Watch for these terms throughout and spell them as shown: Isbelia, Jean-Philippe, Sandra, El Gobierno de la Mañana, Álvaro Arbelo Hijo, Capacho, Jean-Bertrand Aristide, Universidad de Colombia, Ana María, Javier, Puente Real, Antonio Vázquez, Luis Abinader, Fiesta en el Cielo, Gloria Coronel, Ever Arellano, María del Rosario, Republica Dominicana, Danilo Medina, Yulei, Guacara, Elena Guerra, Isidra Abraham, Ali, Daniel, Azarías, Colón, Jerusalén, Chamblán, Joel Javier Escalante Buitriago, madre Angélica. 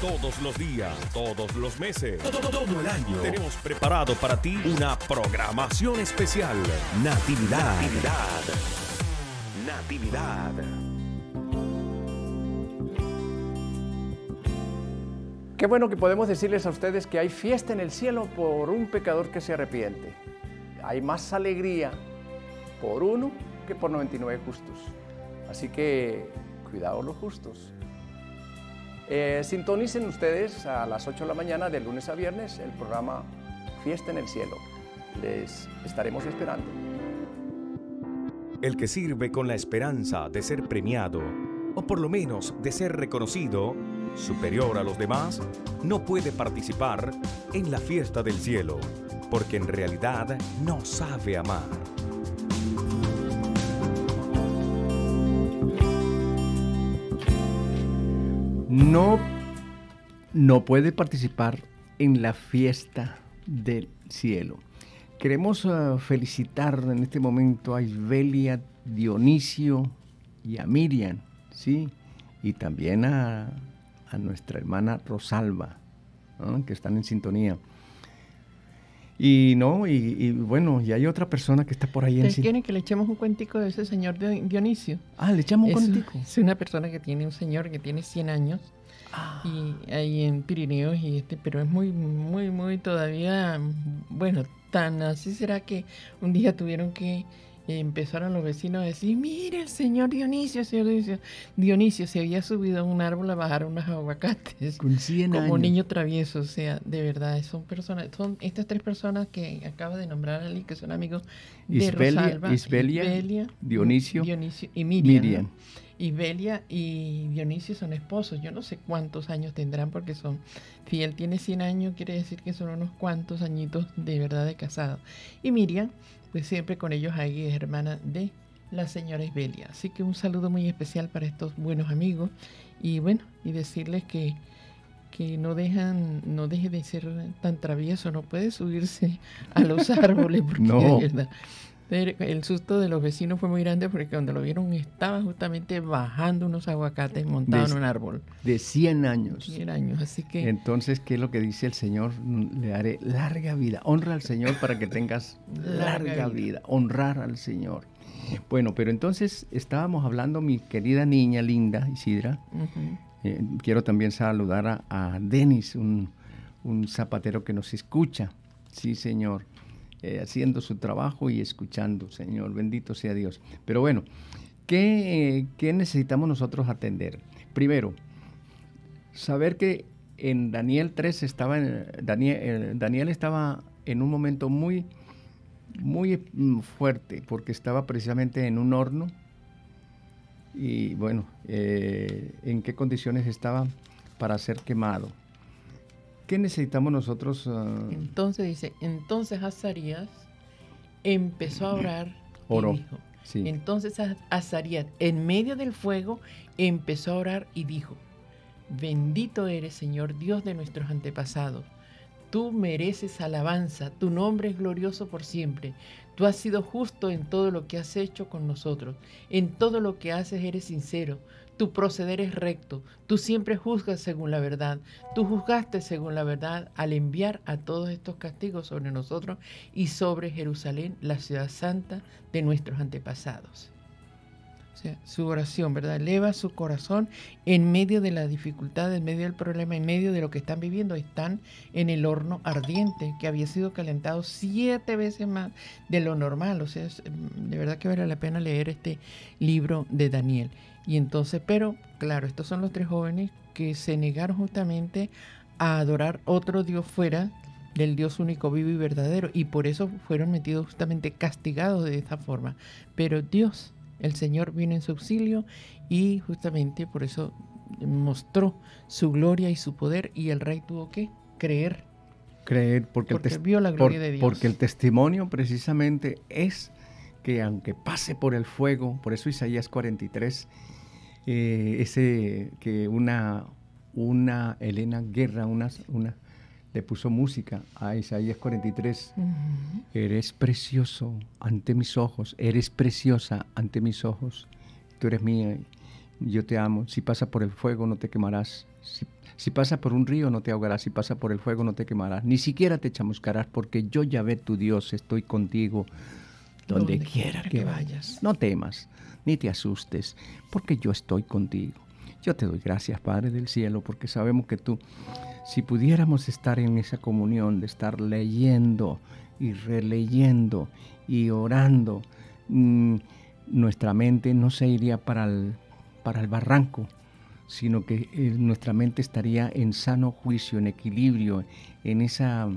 Todos los días, todos los meses, todo el año, tenemos preparado para ti una programación especial. Natividad. Natividad. Qué bueno que podemos decirles a ustedes que hay fiesta en el cielo por un pecador que se arrepiente. Hay más alegría por uno que por 99 justos. Así que, cuidado los justos. Sintonicen ustedes a las 8 de la mañana de lunes a viernes el programa Fiesta en el Cielo. Les estaremos esperando. El que sirve con la esperanza de ser premiado, o por lo menos de ser reconocido, superior a los demás, no puede participar en la fiesta del cielo, porque en realidad no sabe amar. No puede participar en la fiesta del cielo. Queremos felicitar en este momento a Isbelia, Dionisio y a Miriam, ¿sí? Y también a nuestra hermana Rosalba, ¿no? Que están en sintonía. Y bueno, y hay otra persona que está por ahí. ¿Ustedes quieren que le echemos un cuentico de ese señor Dionisio? Ah, ¿le echamos un cuentico? Es una persona que tiene un señor que tiene 100 años, y ahí en Pirineos, pero es muy todavía, bueno, tan así será que un día tuvieron que empezaron los vecinos a decir, mira, el señor Dionisio. Dionisio se había subido a un árbol a bajar unos aguacates. Con 100 años. Como un niño travieso, o sea, de verdad, son estas tres personas que acaba de nombrar Ali, que son amigos de Rosalba. Isbelia, Dionisio y Miriam. ¿No? Isbelia y Dionisio son esposos. Yo no sé cuántos años tendrán porque son... Si él tiene 100 años, quiere decir que son unos cuantos añitos de verdad de casado. Y Miriam... pues siempre con ellos ahí es hermana de la señora Isbelia. Así que un saludo muy especial para estos buenos amigos. Y bueno, y decirles que no deje de ser tan travieso, no puede subirse a los árboles, porque no. Es verdad. El susto de los vecinos fue muy grande porque cuando lo vieron estaba justamente bajando unos aguacates montado en un árbol. De 100 años. 100 años, así que... Entonces, ¿qué es lo que dice el Señor? Le daré larga vida. Honra al Señor para que tengas larga vida. Honrar al Señor. Bueno, pero entonces estábamos hablando, mi querida niña linda, Isidra. Uh-huh. Quiero también saludar a Dennis, un zapatero que nos escucha. Sí, Señor. Haciendo su trabajo y escuchando, Señor, bendito sea Dios. Pero bueno, ¿qué necesitamos nosotros atender? Primero, saber que en Daniel 3 estaba Daniel estaba en un momento muy fuerte, porque estaba precisamente en un horno. Y bueno, ¿en qué condiciones estaba para ser quemado? ¿Qué necesitamos nosotros? Entonces dice, Azarías empezó a orar. Oró, y dijo, sí. Entonces Azarías, en medio del fuego, empezó a orar y dijo, bendito eres, Señor, Dios de nuestros antepasados. Tú mereces alabanza, tu nombre es glorioso por siempre. Tú has sido justo en todo lo que has hecho con nosotros. En todo lo que haces eres sincero. Tu proceder es recto, tú siempre juzgas según la verdad, tú juzgaste según la verdad al enviar a todos estos castigos sobre nosotros y sobre Jerusalén, la ciudad santa de nuestros antepasados. O sea, su oración, ¿verdad? Eleva su corazón en medio de la dificultad, en medio del problema, en medio de lo que están viviendo. Están en el horno ardiente que había sido calentado 7 veces más de lo normal. O sea, de verdad que vale la pena leer este libro de Daniel. Y entonces, pero claro, estos son los tres jóvenes que se negaron justamente a adorar otro Dios fuera del Dios único, vivo y verdadero. Y por eso fueron metidos justamente castigados de esta forma. Pero Dios, el Señor, vino en su auxilio y justamente por eso mostró su gloria y su poder. Y el rey tuvo que creer. Creer porque vio la gloria de Dios. Porque el testimonio precisamente es... que aunque pase por el fuego, por eso Isaías 43, que una Elena Guerra le puso música a Isaías 43. Uh-huh. Eres precioso ante mis ojos, eres preciosa ante mis ojos, tú eres mía, yo te amo, si pasa por el fuego no te quemarás, si, Si pasa por un río no te ahogarás, si pasa por el fuego no te quemarás, ni siquiera te chamuscarás, porque yo Yahvé tu Dios estoy contigo donde quiera que vayas. No temas ni te asustes, porque yo estoy contigo. Yo te doy gracias, Padre del Cielo, porque sabemos que tú, si pudiéramos estar en esa comunión de estar leyendo y releyendo y orando, nuestra mente no se iría para el barranco, sino que nuestra mente estaría en sano juicio, en equilibrio, en esa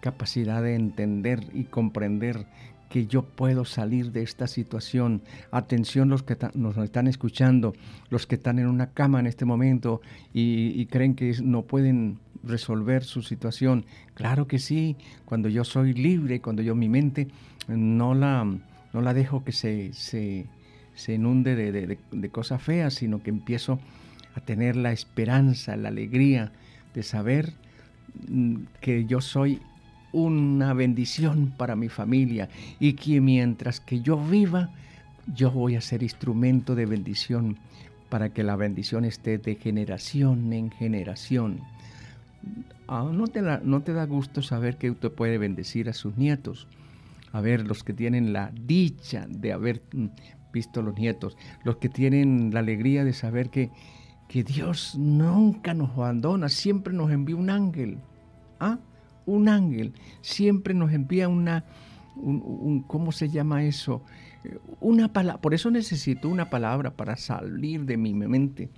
capacidad de entender y comprender que yo puedo salir de esta situación. Atención los que nos están escuchando, los que están en una cama en este momento y creen que no pueden resolver su situación. Claro que sí, cuando yo soy libre, cuando yo mi mente no la dejo que se inunde de cosas feas, sino que empiezo a tener la esperanza, la alegría de saber que yo soy una bendición para mi familia y que mientras que yo viva, yo voy a ser instrumento de bendición para que la bendición esté de generación en generación. ¿No te da gusto saber que usted puede bendecir a sus nietos? A ver, los que tienen la dicha de haber visto a los nietos, los que tienen la alegría de saber que Dios nunca nos abandona, siempre nos envía un ángel. ¿Ah? Un ángel, siempre nos envía ¿cómo se llama eso? Una palabra. Por eso necesito una palabra para salir de mi mente.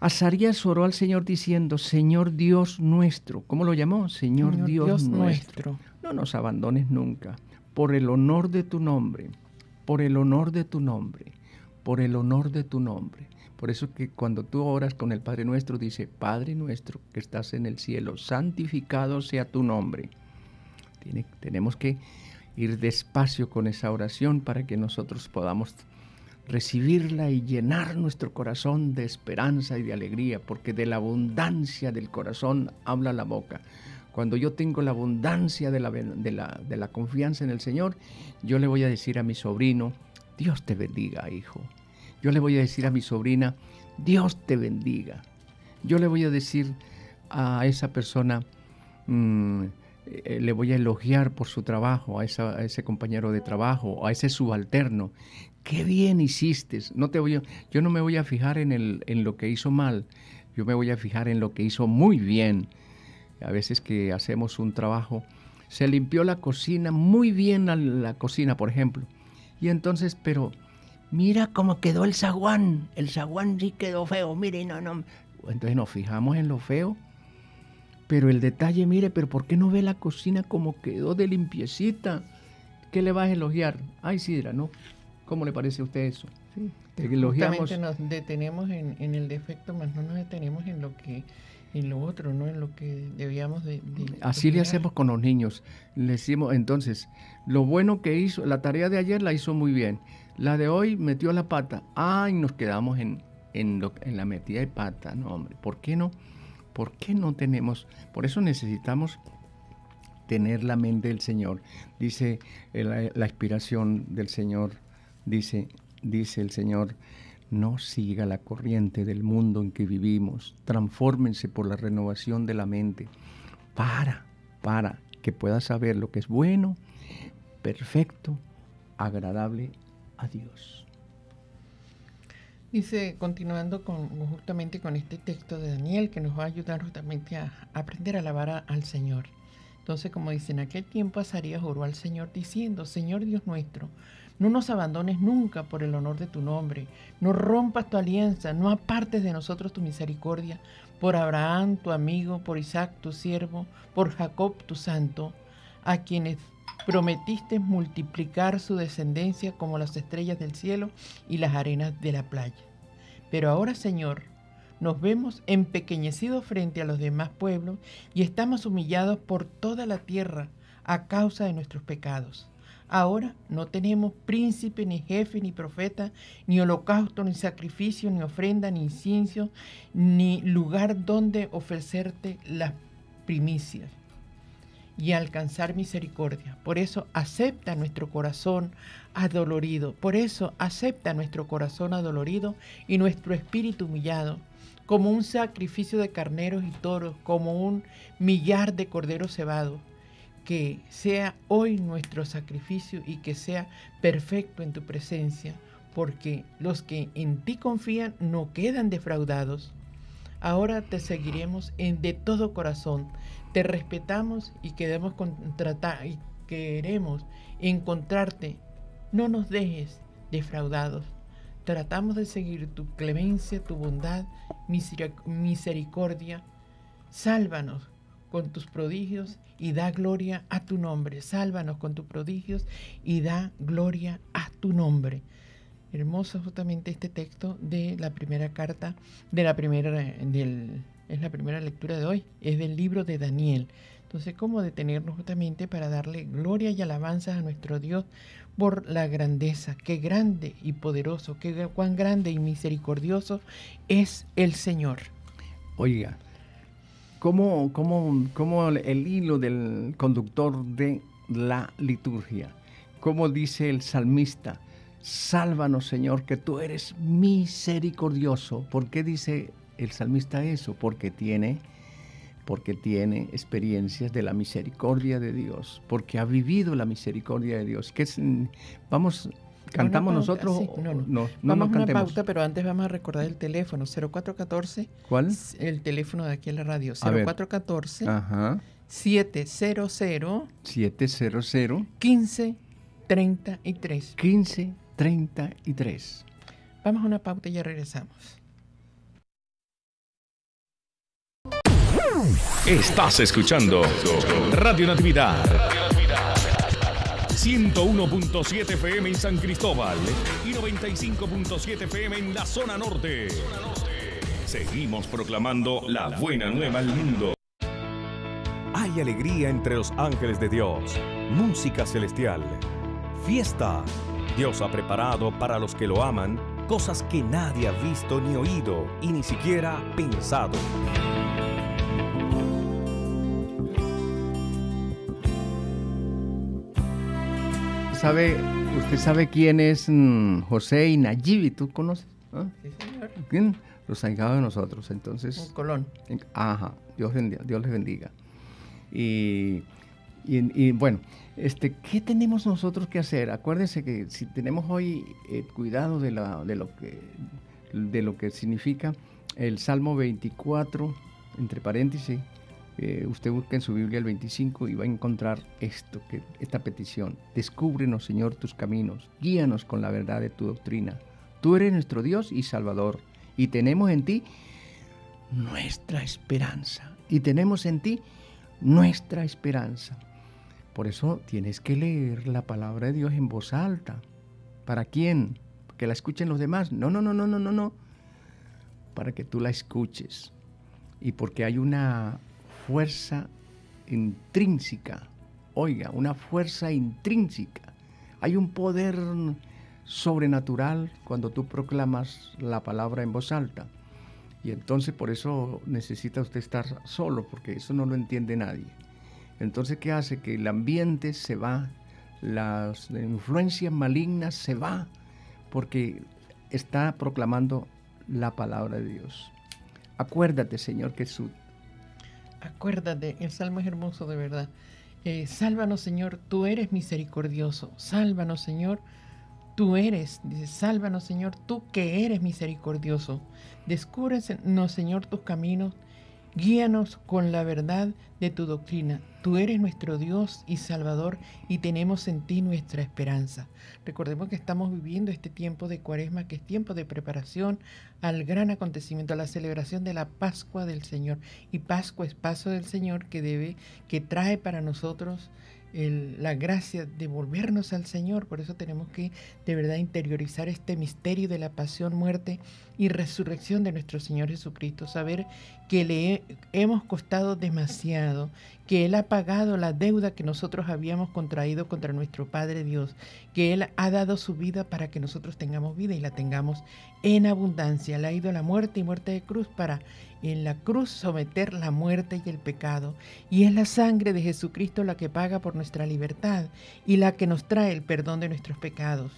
Azarías oró al Señor diciendo, Señor Dios nuestro. ¿Cómo lo llamó? Señor Dios nuestro. No nos abandones nunca, por el honor de tu nombre, por el honor de tu nombre, por el honor de tu nombre. Por eso que cuando tú oras con el Padre Nuestro, dice, Padre Nuestro que estás en el cielo, santificado sea tu nombre. Tenemos que ir despacio con esa oración para que nosotros podamos recibirla y llenar nuestro corazón de esperanza y de alegría, porque de la abundancia del corazón habla la boca. Cuando yo tengo la abundancia de la confianza en el Señor, yo le voy a decir a mi sobrino, Dios te bendiga, hijo. Yo le voy a decir a mi sobrina, Dios te bendiga. Yo le voy a decir a esa persona, le voy a elogiar por su trabajo, a ese compañero de trabajo, a ese subalterno. ¡Qué bien hiciste! Yo no me voy a fijar en lo que hizo mal, yo me voy a fijar en lo que hizo muy bien. A veces que hacemos un trabajo, se limpió la cocina, muy bien la cocina, por ejemplo. Y entonces, pero mira cómo quedó el zaguán sí quedó feo, mire, no. Entonces nos fijamos en lo feo, pero el detalle, mire, pero ¿por qué no ve la cocina como quedó de limpiecita? ¿Qué le vas a elogiar? Ay, Sidra, ¿no? ¿Cómo le parece a usted eso? Sí, justamente nos detenemos en el defecto, más no nos detenemos en lo que... y lo otro, ¿no? En lo que debíamos Así le hacemos con los niños. Le decimos, entonces, lo bueno que hizo, la tarea de ayer la hizo muy bien. La de hoy metió la pata. Ay, nos quedamos en la metida de pata. No, hombre, ¿por qué no? ¿Por qué no tenemos? Por eso necesitamos tener la mente del Señor. Dice la inspiración del Señor, dice el Señor, no siga la corriente del mundo en que vivimos. Transfórmense por la renovación de la mente para que puedas saber lo que es bueno, perfecto, agradable a Dios. Dice, continuando justamente con este texto de Daniel, que nos va a ayudar justamente a aprender a alabar al Señor. Entonces, como dice, en aquel tiempo Azarías oró al Señor diciendo, Señor Dios nuestro, no nos abandones nunca por el honor de tu nombre, no rompas tu alianza, no apartes de nosotros tu misericordia, por Abraham tu amigo, por Isaac tu siervo, por Jacob tu santo, a quienes prometiste multiplicar su descendencia como las estrellas del cielo y las arenas de la playa. Pero ahora, Señor, nos vemos empequeñecidos frente a los demás pueblos y estamos humillados por toda la tierra a causa de nuestros pecados. Ahora no tenemos príncipe, ni jefe, ni profeta, ni holocausto, ni sacrificio, ni ofrenda, ni incienso, ni lugar donde ofrecerte las primicias y alcanzar misericordia. Por eso acepta nuestro corazón adolorido, y nuestro espíritu humillado. como un sacrificio de carneros y toros, como un millar de corderos cebados, que sea hoy nuestro sacrificio y que sea perfecto en tu presencia, porque los que en ti confían no quedan defraudados. Ahora te seguiremos de todo corazón, te respetamos y queremos encontrarte. No nos dejes defraudados. Tratamos de seguir tu clemencia, tu bondad, misericordia. Sálvanos con tus prodigios y da gloria a tu nombre. Sálvanos con tus prodigios y da gloria a tu nombre. Hermoso justamente este texto de la primera carta, es la primera lectura de hoy, es del libro de Daniel. Entonces, ¿cómo detenernos justamente para darle gloria y alabanzas a nuestro Dios por la grandeza? Qué grande y poderoso, cuán grande y misericordioso es el Señor. Oiga, ¿cómo el hilo del conductor de la liturgia? ¿Cómo dice el salmista? Sálvanos, Señor, que tú eres misericordioso. ¿Por qué dice el salmista eso? Porque tiene experiencias de la misericordia de Dios, porque ha vivido la misericordia de Dios. Cantamos nosotros. Sí, vamos a una pauta, pero antes vamos a recordar el teléfono 0414. ¿Cuál? El teléfono de aquí en la radio. 0414. Ajá. 700 1533. 1533. Vamos a una pauta y ya regresamos. Estás escuchando Radio Natividad 101.7 FM en San Cristóbal y 95.7 FM en la zona norte. Seguimos proclamando la buena nueva al mundo. Hay alegría entre los ángeles de Dios, música celestial, fiesta. Dios ha preparado para los que lo aman cosas que nadie ha visto ni oído y ni siquiera pensado. ¿Usted sabe quién es José y Nayibi? ¿Tú conoces? ¿Ah? Sí, señor. ¿Quién? Los allegados de nosotros, entonces. Colón. Ajá, Dios les bendiga. Y bueno, ¿qué tenemos nosotros que hacer? Acuérdense que si tenemos hoy cuidado de lo que significa el Salmo 24, entre paréntesis, usted busca en su Biblia el 25 y va a encontrar esta petición. Descúbrenos, Señor, tus caminos. Guíanos con la verdad de tu doctrina. Tú eres nuestro Dios y Salvador. Y tenemos en ti nuestra esperanza. Por eso tienes que leer la palabra de Dios en voz alta. ¿Para quién? ¿Que la escuchen los demás? No. Para que tú la escuches. Y porque hay una fuerza intrínseca, hay un poder sobrenatural cuando tú proclamas la palabra en voz alta, y entonces por eso necesita usted estar solo, porque eso no lo entiende nadie. Entonces, ¿qué hace? Que el ambiente se va, las influencias malignas se va, porque está proclamando la palabra de Dios. Acuérdate, Señor, que acuérdate, el salmo es hermoso de verdad. Sálvanos, Señor, tú eres misericordioso. Sálvanos, Señor, tú eres. Dice, sálvanos, Señor, tú que eres misericordioso. Descúbrenos, Señor, tus caminos. Guíanos con la verdad de tu doctrina. Tú eres nuestro Dios y Salvador y tenemos en ti nuestra esperanza. Recordemos que estamos viviendo este tiempo de Cuaresma, que es tiempo de preparación al gran acontecimiento, a la celebración de la Pascua del Señor. Y Pascua es paso del Señor que trae para nosotros la gracia de volvernos al Señor. Por eso tenemos que de verdad interiorizar este misterio de la pasión, muerte y resurrección de nuestro Señor Jesucristo, saber que le hemos costado demasiado, que Él ha pagado la deuda que nosotros habíamos contraído contra nuestro Padre Dios, que Él ha dado su vida para que nosotros tengamos vida y la tengamos en abundancia. Él ha ido a la muerte y muerte de cruz para en la cruz someter la muerte y el pecado, y es la sangre de Jesucristo la que paga por nuestra libertad y la que nos trae el perdón de nuestros pecados.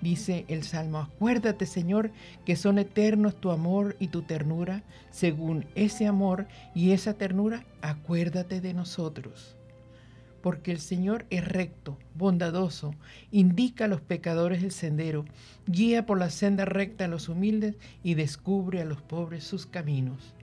Dice el Salmo: acuérdate, Señor, que son eternos tu amor y tu ternura. Según ese amor y esa ternura, acuérdate de nosotros. Porque el Señor es recto, bondadoso, indica a los pecadores el sendero, guía por la senda recta a los humildes y descubre a los pobres sus caminos.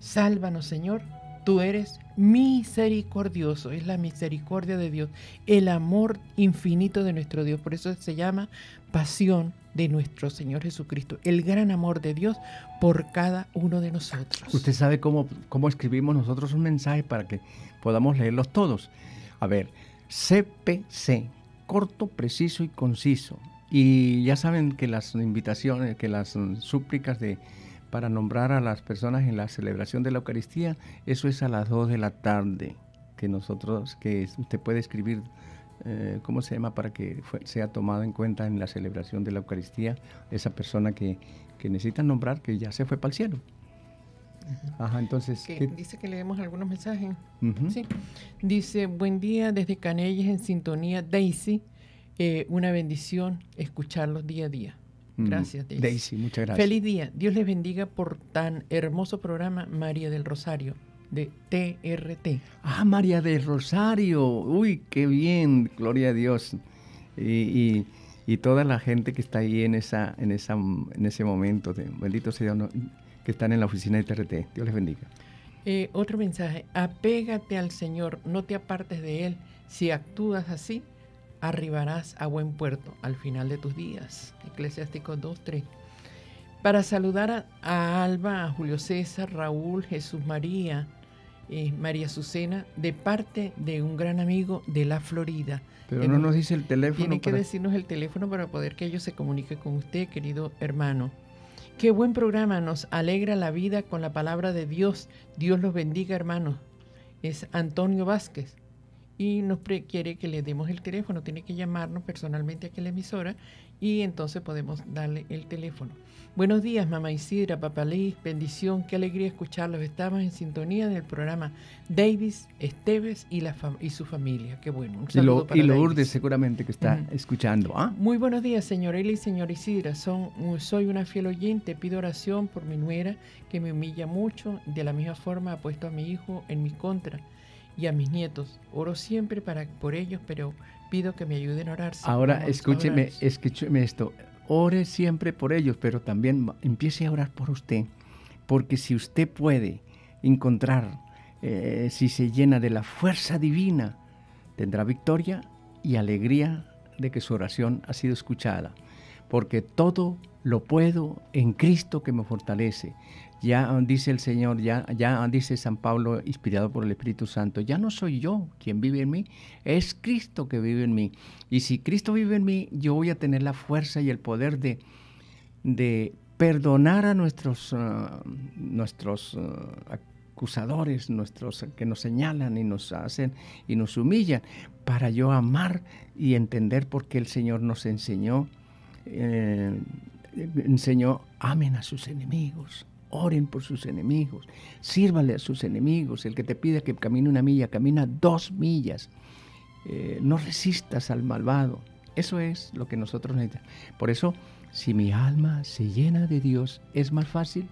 Sálvanos, Señor, tú eres misericordioso. Es la misericordia de Dios, el amor infinito de nuestro Dios. Por eso se llama pasión de nuestro Señor Jesucristo, el gran amor de Dios por cada uno de nosotros. Usted sabe cómo escribimos nosotros un mensaje para que podamos leerlos todos. A ver, CPC, corto, preciso y conciso. Y ya saben que las invitaciones, que las súplicas para nombrar a las personas en la celebración de la Eucaristía, eso es a las 2 de la tarde, que usted puede escribir, ¿cómo se llama?, para que sea tomado en cuenta en la celebración de la Eucaristía esa persona que necesita nombrar, que ya se fue para el cielo. Ajá, entonces, dice que leemos algunos mensajes. Sí. Dice: buen día desde Canelles, en sintonía, Daisy. Una bendición escucharlos día a día. Gracias, Daisy. Daisy, muchas gracias. Feliz día. Dios les bendiga por tan hermoso programa, María del Rosario, de TRT. Ah, María del Rosario. Uy, qué bien, gloria a Dios. Y toda la gente que está ahí en ese momento, bendito sea, que están en la oficina de TRT. Dios les bendiga. Otro mensaje: apégate al Señor, no te apartes de Él. Si actúas así, arribarás a buen puerto al final de tus días. Eclesiástico 2:3. Para saludar a Alba, a Julio César, Raúl, Jesús María, María Susena, de parte de un gran amigo de la Florida. Pero no nos dice el teléfono. Tiene que decirnos el teléfono para poder que ellos se comuniquen con usted, querido hermano. Qué buen programa, nos alegra la vida con la palabra de Dios. Dios los bendiga, hermanos. Es Antonio Vázquez. Y nos quiere que le demos el teléfono, tiene que llamarnos personalmente aquí a la emisora y entonces podemos darle el teléfono. Buenos días, mamá Isidra, papá Liz, bendición, qué alegría escucharlos. Estamos en sintonía del programa Davis, Esteves y su familia. Qué bueno. Un saludo para Lourdes, seguramente que está escuchando. ¿Ah? Muy buenos días, señor Eli y señor Isidra. Soy una fiel oyente, pido oración por mi nuera que me humilla mucho. De la misma forma ha puesto a mi hijo en mi contra. Y a mis nietos, oro siempre por ellos, pero pido que me ayuden a orar. Ahora escúcheme esto, ore siempre por ellos, pero también empiece a orar por usted, porque si usted puede encontrar, si se llena de la fuerza divina, tendrá victoria y alegría de que su oración ha sido escuchada, porque todo lo puedo en Cristo que me fortalece. Ya dice el Señor, ya dice San Pablo, inspirado por el Espíritu Santo, ya no soy yo quien vive en mí, es Cristo que vive en mí. Y si Cristo vive en mí, yo voy a tener la fuerza y el poder de perdonar a nuestros acusadores, que nos señalan y nos hacen y nos humillan, para yo amar y entender por qué el Señor nos enseñó, amen a sus enemigos. Oren por sus enemigos, sírvale a sus enemigos. El que te pida que camine una milla, camina 2 millas. No resistas al malvado. Eso es lo que nosotros necesitamos. Por eso, si mi alma se llena de Dios, es más fácil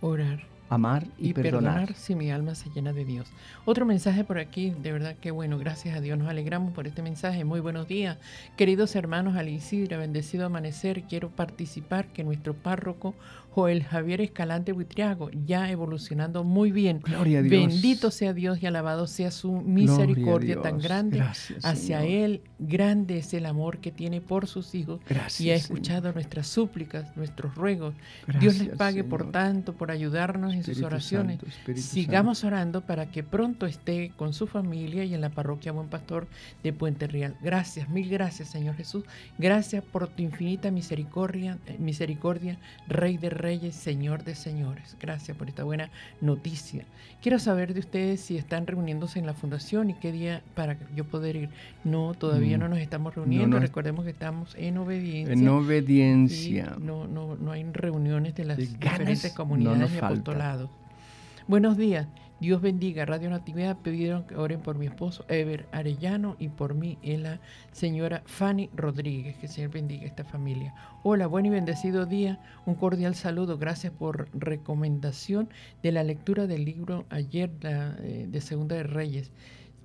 orar, amar y perdonar. Si mi alma se llena de Dios. Otro mensaje por aquí, de verdad que bueno, gracias a Dios, nos alegramos por este mensaje. Muy buenos días, queridos hermanos Ali Isidra, bendecido amanecer, quiero participar que nuestro párroco Joel Javier Escalante Buitriago, ya evolucionando muy bien. Gloria a Dios. Bendito sea Dios y alabado sea su misericordia tan grande. Gracias, hacia Señor. Él, grande es el amor que tiene por sus hijos. Gracias, y ha escuchado Señor. Nuestras súplicas, nuestros ruegos. Gracias, Dios les pague Señor. Por tanto, por ayudarnos en sus oraciones. Santo, sigamos Santo. Orando para que pronto esté con su familia y en la parroquia Buen Pastor de Puente Real. Gracias, mil gracias, Señor Jesús. Gracias por tu infinita misericordia, Rey de Reyes, Señor de Señores. Gracias por esta buena noticia. Quiero saber de ustedes si están reuniéndose en la fundación y qué día para yo poder ir. No, todavía no nos estamos reuniendo. No, recordemos que estamos en obediencia. En obediencia. No hay reuniones de las diferentes comunidades de apostolado. Buenos días. Dios bendiga. Radio Natividad pidieron que oren por mi esposo Ever Arellano y por mí es la señora Fanny Rodríguez. Que el Señor bendiga a esta familia. Hola, buen y bendecido día. Un cordial saludo. Gracias por recomendación de la lectura del libro ayer de Segunda de Reyes.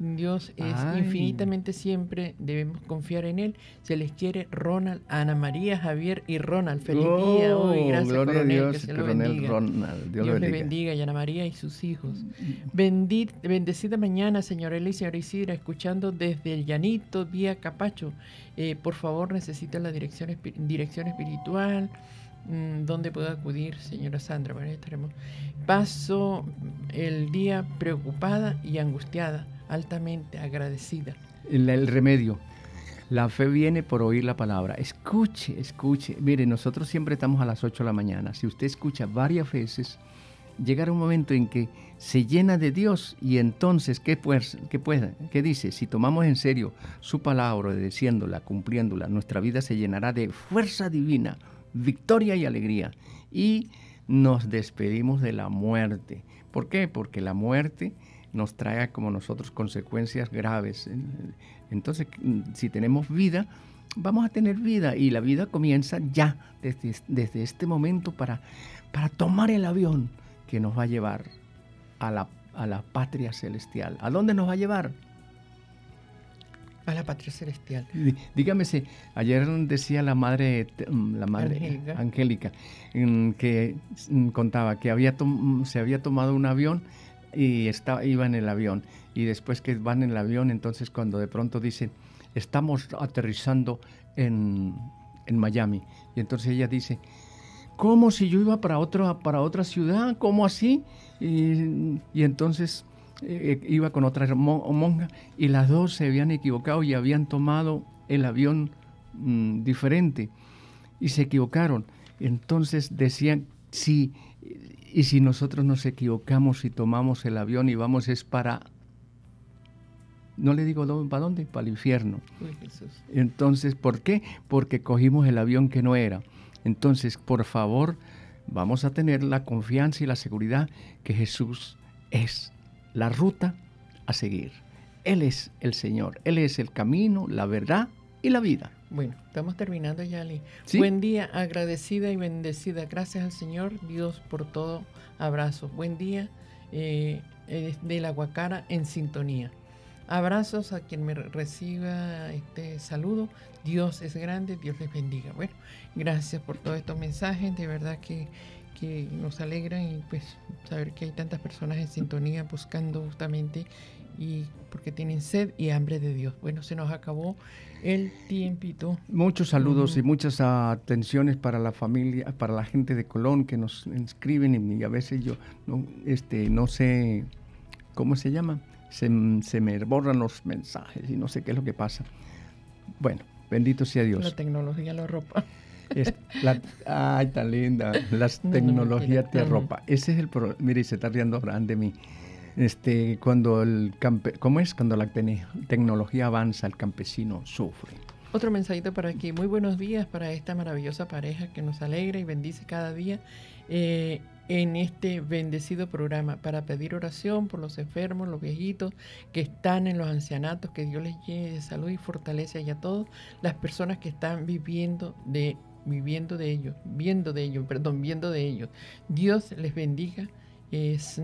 Dios es infinitamente siempre, debemos confiar en Él. Se les quiere Ronald, Ana María, Javier y Ronald. Feliz día hoy. Gracias, Coronel, Dios, que se lo bendiga. Ronald, Dios le bendiga a Ana María y sus hijos. Bendecida mañana, señora Eli y señora Isidra, escuchando desde el Llanito, vía Capacho. Por favor, necesita la dirección espiritual. ¿Dónde puedo acudir, señora Sandra? Bueno, estaremos. Paso el día preocupada y angustiada, altamente agradecida. El remedio. La fe viene por oír la palabra. Escuche, escuche. Mire, nosotros siempre estamos a las 8 de la mañana. Si usted escucha varias veces, llegará un momento en que se llena de Dios y entonces, ¿qué dice? Si tomamos en serio su palabra, obedeciéndola, cumpliéndola, nuestra vida se llenará de fuerza divina, victoria y alegría. Y nos despedimos de la muerte. ¿Por qué? Porque la muerte nos trae como nosotros consecuencias graves. Entonces, si tenemos vida, vamos a tener vida. Y la vida comienza ya, desde este momento, para tomar el avión que nos va a llevar a la patria celestial. ¿A dónde nos va a llevar? A la patria celestial. Dígame, si ayer decía la madre Angélica, que contaba que se había tomado un avión y iba en el avión, y después que van en el avión, entonces cuando de pronto dicen, estamos aterrizando en Miami, y entonces ella dice, ¿cómo si yo iba para otra ciudad? ¿Cómo así? Y entonces iba con otra monja, y las dos se habían equivocado y habían tomado el avión diferente, y se equivocaron. Entonces decían, y si nosotros nos equivocamos y tomamos el avión y vamos es para, no le digo para dónde, para el infierno. Uy, Jesús. Entonces, ¿por qué? Porque cogimos el avión que no era. Entonces, por favor, vamos a tener la confianza y la seguridad que Jesús es la ruta a seguir. Él es el Señor, Él es el camino, la verdad y la vida. Bueno, estamos terminando ya, Ali. ¿Sí? Buen día, agradecida y bendecida. Gracias al Señor, Dios, por todo. Abrazos. Buen día de la Guacara en sintonía. Abrazos a quien me reciba este saludo. Dios es grande, Dios les bendiga. Bueno, gracias por todos estos mensajes. De verdad que nos alegran, y pues saber que hay tantas personas en sintonía buscando justamente, y porque tienen sed y hambre de Dios. Bueno, se nos acabó el tiempito. Muchos saludos y muchas atenciones para la familia, para la gente de Colón que nos escriben, y a veces yo no sé cómo se llama, se me borran los mensajes y no sé qué es lo que pasa. Bueno, bendito sea Dios. La tecnología lo arropa. Ay, tan linda. Las tecnologías te arropa. Ese es el problema. Mire, se está riendo Fran de mí. Cuando la tecnología avanza, el campesino sufre. Otro mensajito para aquí. Muy buenos días para esta maravillosa pareja que nos alegra y bendice cada día en este bendecido programa, para pedir oración por los enfermos, los viejitos que están en los ancianatos, que Dios les llene de salud y fortaleza, y a todas las personas que están viendo de ellos. Dios les bendiga. Es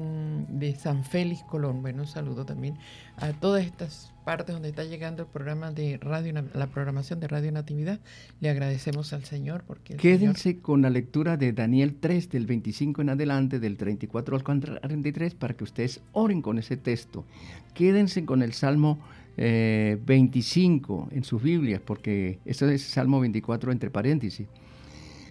de San Félix Colón. Bueno, un saludo también a todas estas partes donde está llegando el programa de radio, la programación de Radio Natividad. Le agradecemos al Señor porque quédense con la lectura de Daniel 3, del 25 en adelante, del 34 al 43, para que ustedes oren con ese texto. Quédense con el Salmo 25 en sus Biblias, porque eso es Salmo 24 entre paréntesis.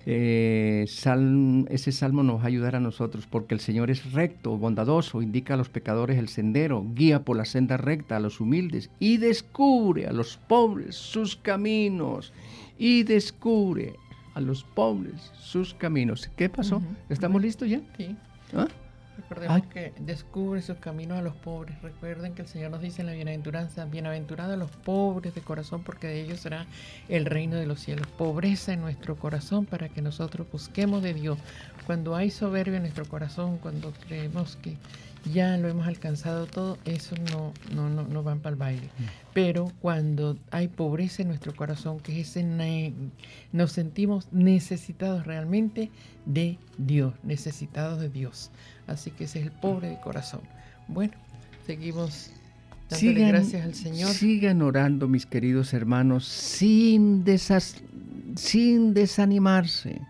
Ese salmo nos va a ayudar a nosotros, porque el Señor es recto, bondadoso, indica a los pecadores el sendero, guía por la senda recta a los humildes y descubre a los pobres sus caminos. ¿Qué pasó? ¿Estamos listos ya? Sí. ¿Ah? Recordemos que descubre sus caminos a los pobres. Recuerden que el Señor nos dice en la bienaventuranza: bienaventurados los pobres de corazón, porque de ellos será el reino de los cielos. Pobreza en nuestro corazón para que nosotros busquemos de Dios. Cuando hay soberbia en nuestro corazón, cuando creemos que ya lo hemos alcanzado todo, eso no van para el baile. Pero cuando hay pobreza en nuestro corazón, que es nos sentimos necesitados realmente de Dios, necesitados de Dios. Así que ese es el pobre de corazón. Bueno, seguimos dándole gracias al Señor. Sigan orando, mis queridos hermanos, sin desanimarse.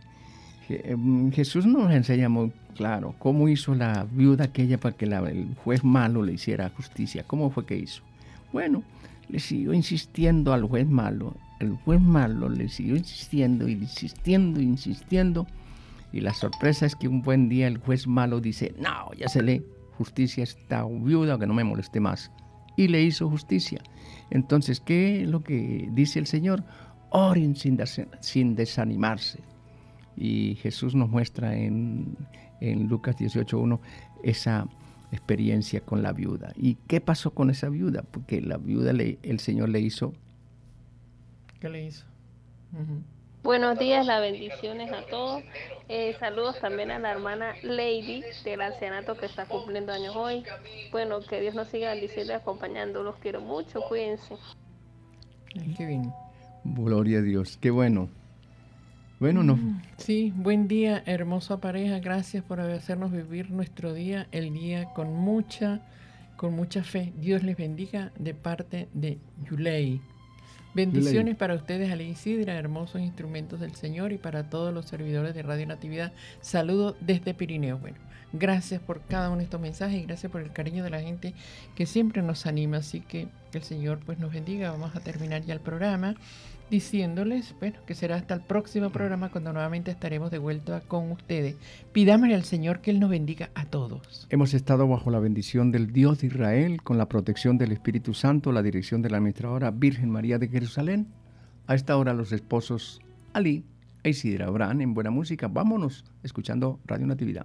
Jesús nos enseña muy claro cómo hizo la viuda aquella para que el juez malo le hiciera justicia. ¿Cómo fue que hizo? Bueno, le siguió insistiendo al juez malo. El juez malo le siguió insistiendo. Y la sorpresa es que un buen día el juez malo dice: no, ya se le justicia a esta viuda, que no me moleste más. Y le hizo justicia. Entonces, ¿qué es lo que dice el Señor? Oren sin desanimarse. Y Jesús nos muestra en Lucas 18:1 esa experiencia con la viuda. ¿Y qué pasó con esa viuda? Porque la viuda, el Señor le hizo... ¿Qué le hizo? Buenos días, las bendiciones a todos. Saludos también a la hermana Lady del ancianato que está cumpliendo años hoy. Bueno, que Dios nos siga bendiciendo y acompañando. Los quiero mucho, cuídense. Qué bien. Gloria a Dios, qué bueno. Bueno, no. Sí, buen día, hermosa pareja. Gracias por hacernos vivir nuestro día, el día con mucha fe. Dios les bendiga de parte de Yulei. Bendiciones para ustedes, Ali y Sidra, hermosos instrumentos del Señor, y para todos los servidores de Radio Natividad. Saludos desde Pirineos. Bueno, gracias por cada uno de estos mensajes y gracias por el cariño de la gente que siempre nos anima. Así que el Señor pues nos bendiga. Vamos a terminar ya el programa diciéndoles, bueno, que será hasta el próximo programa cuando nuevamente estaremos de vuelta con ustedes. Pidámosle al Señor que Él nos bendiga a todos. Hemos estado bajo la bendición del Dios de Israel, con la protección del Espíritu Santo, la dirección de la administradora Virgen María de Jerusalén. A esta hora los esposos Ali e Isidra Abraham en buena música. Vámonos escuchando Radio Natividad.